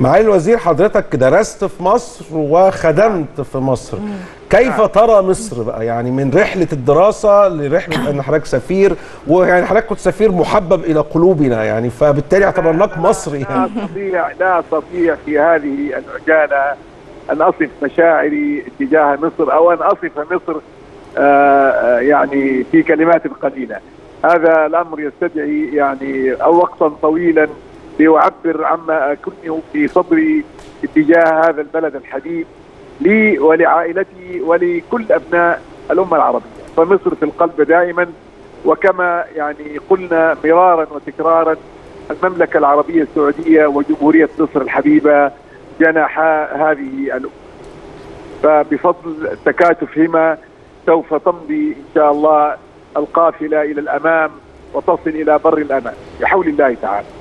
معالي الوزير حضرتك درست في مصر وخدمت في مصر، كيف ترى مصر بقى يعني من رحلة الدراسة لرحلة ان حضرتك سفير، ويعني حضرتك كنت سفير محبب الى قلوبنا يعني، فبالتالي اعتبرناك مصري يعني. لا استطيع في هذه العجالة ان اصف مشاعري تجاه مصر او ان اصف مصر يعني في كلمات قليلة. هذا الامر يستدعي يعني وقتا طويلا لأعبر عما أكنه في صدري اتجاه هذا البلد الحبيب لي ولعائلتي ولكل أبناء الأمة العربية. فمصر في القلب دائما، وكما يعني قلنا مرارا وتكرارا، المملكة العربية السعودية وجمهورية مصر الحبيبة جناحا هذه الأمة، فبفضل تكاتفهما سوف تمضي إن شاء الله القافلة إلى الأمام وتصل إلى بر الأمان بحول الله تعالى.